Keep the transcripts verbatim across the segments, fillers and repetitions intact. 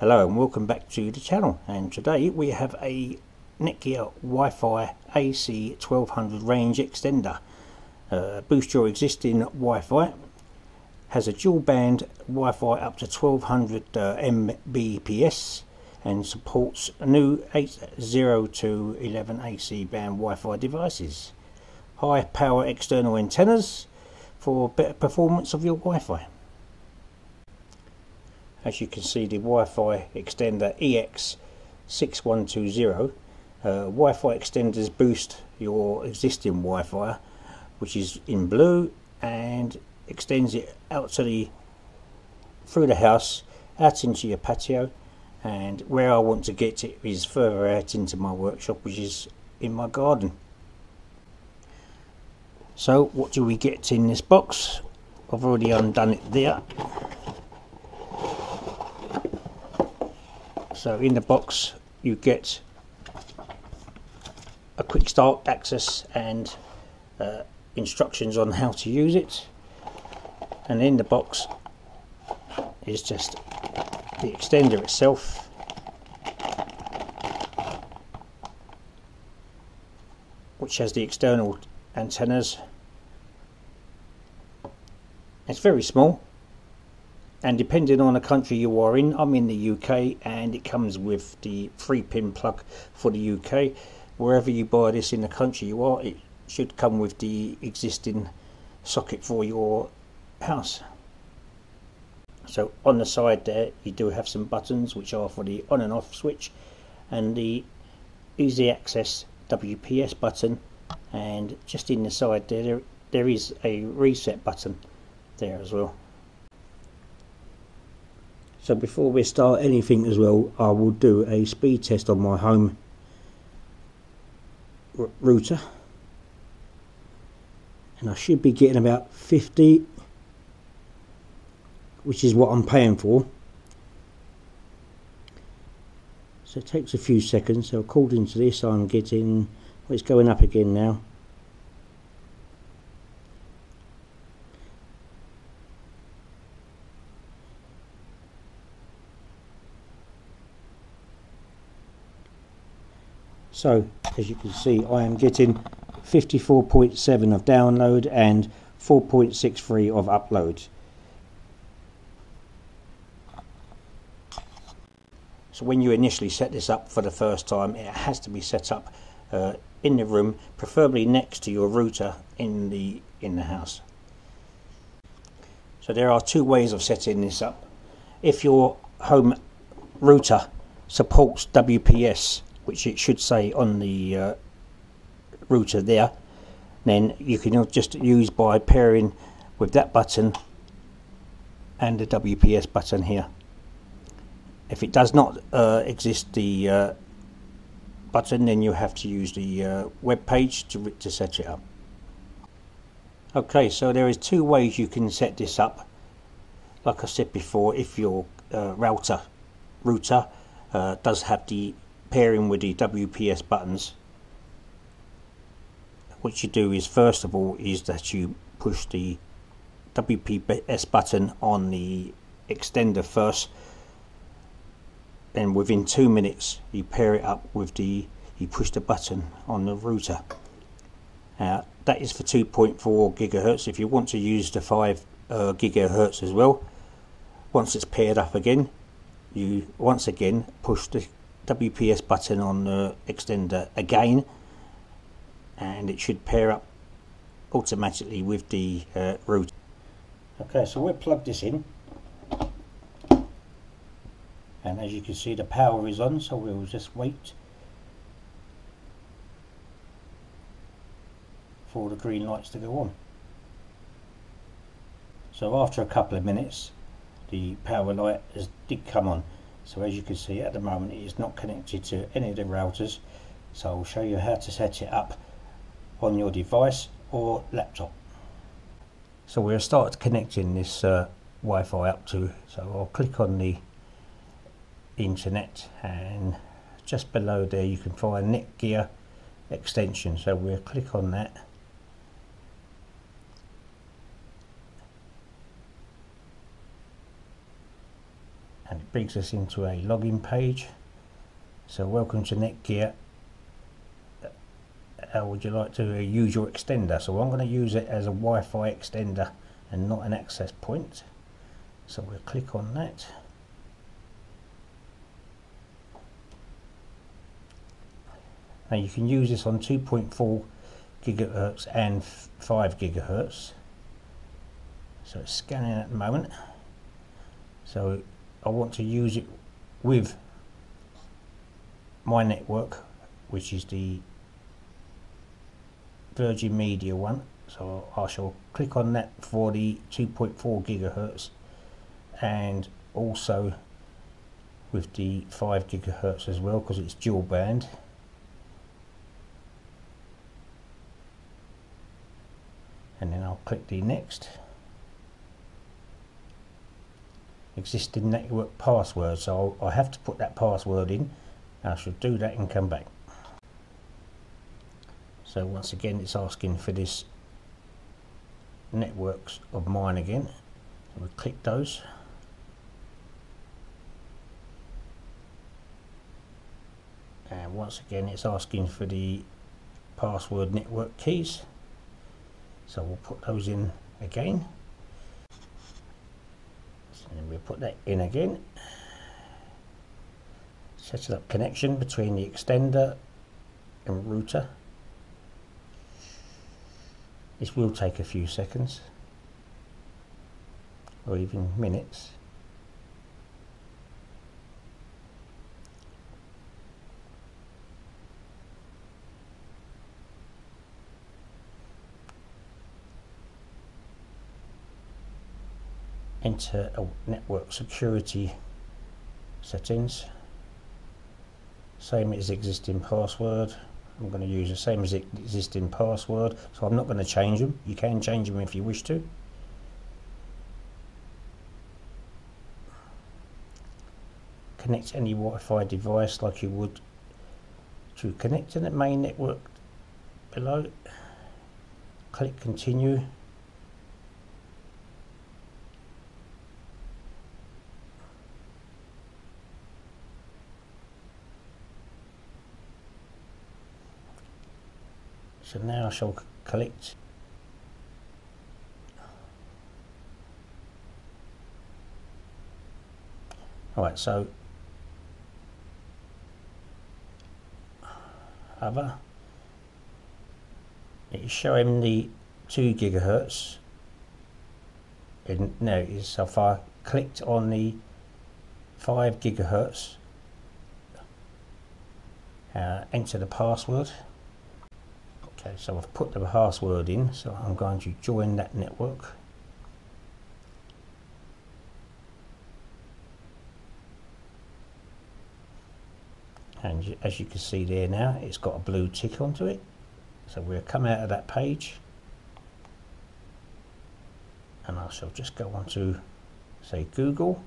Hello and welcome back to the channel, and today we have a Netgear Wi-Fi A C twelve hundred range extender. Uh, boosts your existing Wi-Fi, has a dual band Wi-Fi up to twelve hundred uh, M B P S and supports new eight oh two eleven A C band Wi-Fi devices. High power external antennas for better performance of your Wi-Fi. As you can see, the Wi-Fi extender E X six one two zero uh, Wi-Fi extenders boost your existing Wi-Fi, which is in blue, and extends it out to the through the house out into your patio. And where I want to get it is further out into my workshop, which is in my garden. So what do we get in this box? I've already undone it there. So in the box you get a quick start access and uh, instructions on how to use it, and in the box is just the extender itself, which has the external antennas. It's very small, and depending on the country you are in, I'm in the U K, and it comes with the three pin plug for the U K. Wherever you buy this in the country you are, it should come with the existing socket for your house. So on the side there you do have some buttons which are for the on and off switch, and the easy access W P S button, and just in the side there there, there is a reset button there as well. So before we start anything as well, I will do a speed test on my home router, and I should be getting about fifty, which is what I'm paying for. So it takes a few seconds. So according to this, I'm getting, well, it's going up again now. So as you can see, I am getting fifty-four point seven of download and four point six three of upload. So when you initially set this up for the first time, it has to be set up uh, in the room, preferably next to your router in the in the house. So there are two ways of setting this up. If your home router supports W P S, which it should say on the uh, router there, then you can just use by pairing with that button and the W P S button here. If it does not uh, exist the uh, button, then you have to use the uh, web page to, to set it up. Okay, so there is two ways you can set this up. Like I said before, if your uh, router router uh, does have the pairing with the W P S buttons, what you do is first of all is that you push the W P S button on the extender first, and within two minutes you pair it up with the you push the button on the router. Uh, that is for two point four gigahertz. If you want to use the five uh, gigahertz as well, once it's paired up again, you once again push the W P S button on the extender again, and it should pair up automatically with the uh, router. Okay, so we'll plug this in, and as you can see the power is on, so we'll just wait for the green lights to go on. So after a couple of minutes the power light has did come on. So as you can see at the moment it is not connected to any of the routers, so I'll show you how to set it up on your device or laptop. So we'll start connecting this uh, Wi-Fi up to, so I'll click on the internet, and just below there you can find Netgear extension, so we'll click on that. brings us into a login page. So welcome to Netgear. How would you like to use your extender? So I'm going to use it as a Wi-Fi extender and not an access point. So we'll click on that. Now you can use this on two point four gigahertz and five gigahertz. So it's scanning at the moment. So I want to use it with my network, which is the Virgin Media one. So I shall click on that for the two point four gigahertz and also with the five gigahertz as well, because it's dual band. And then I'll click the next. Existing network password, so I'll, I have to put that password in. I should do that and come back. So once again it's asking for this networks of mine again, so we click those. And once again it's asking for the password network keys, so we'll put those in again. And we'll put that in again. Set up connection between the extender and router. This will take a few seconds or even minutes. Enter a network security settings, same as existing password. I'm going to use the same as existing password, so I'm not going to change them. You can change them if you wish to. Connect any Wi-Fi device like you would to connect to the main network below. Click continue. So now I shall collect alright so other it's showing the two gigahertz, and now so if I clicked on the five gigahertz, uh, enter the password. Okay, so I've put the password in, so I'm going to join that network. And as you can see there now, it's got a blue tick onto it. So we'll come out of that page. And I shall just go on to, say, Google.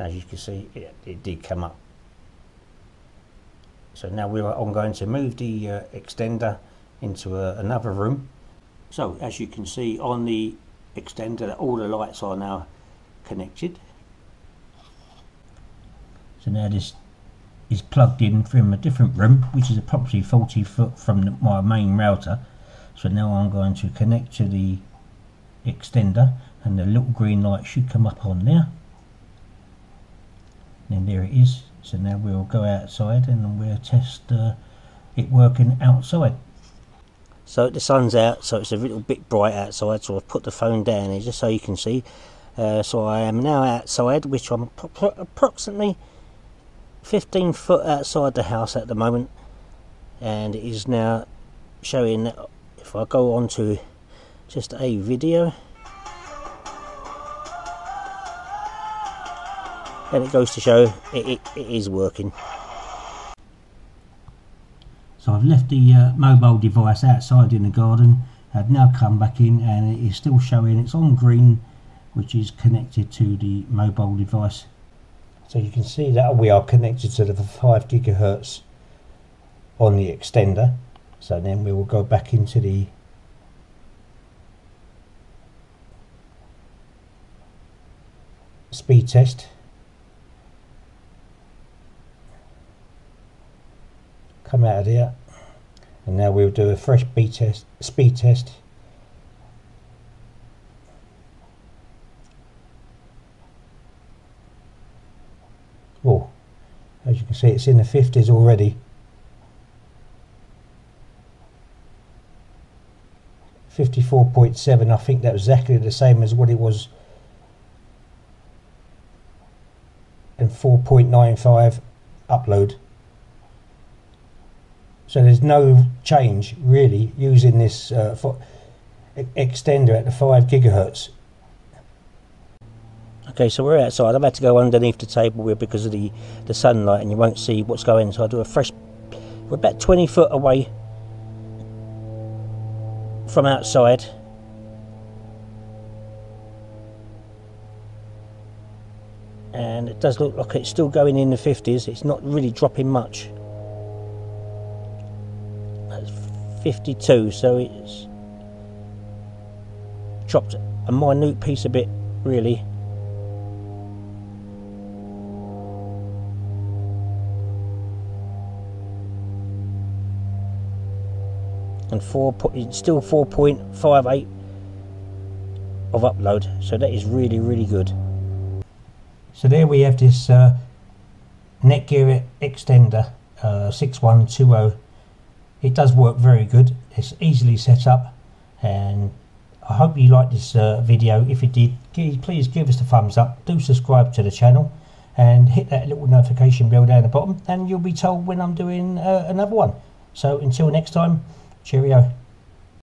As you can see, it, it did come up. So now we are, I'm going to move the uh, extender into uh, another room. So as you can see on the extender, all the lights are now connected. So now this is plugged in from a different room, which is approximately forty foot from the, my main router. So now I'm going to connect to the extender, and the little green light should come up on there. And there it is. So now we'll go outside and we'll test uh, it working outside. So the sun's out, so it's a little bit bright outside, so I've put the phone down here just so you can see. Uh, so I am now outside, which I'm approximately fifteen foot outside the house at the moment, and it is now showing that if I go on to just a video, and it goes to show it, it, it is working. So I've left the uh, mobile device outside in the garden. I've now come back in and it is still showing it's on green, which is connected to the mobile device. So you can see that we are connected to the five gigahertz on the extender, So then we will go back into the speed test, come out of here, and now we'll do a fresh speed test speed test . Oh, as you can see, it's in the fifties already, fifty-four point seven. I think that was exactly the same as what it was in four point nine five upload, so there's no change really using this uh, for extender at the five gigahertz. Okay, so we're outside. I've had to go underneath the table here because of the, the sunlight, and you won't see what's going on. So I'll do a fresh, we're about twenty foot away from outside. And it does look like it's still going in the fifties. It's not really dropping much. That's fifty-two, so it's chopped a minute piece of it, really. And four, it's still four point five eight of upload, so that is really, really good. So there we have this uh, Netgear extender uh, six one two zero. It does work very good. It's easily set up, and I hope you liked this uh, video. If you did, please give us a thumbs up, do subscribe to the channel, and hit that little notification bell down the bottom, and you'll be told when I'm doing uh, another one. So until next time, cheerio.